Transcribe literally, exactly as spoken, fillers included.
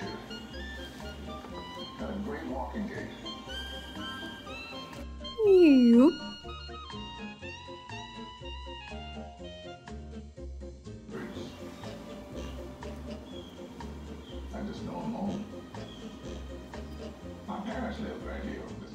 altitude. Got a great walking gait. Ew. I just know I'm home. My parents live right here.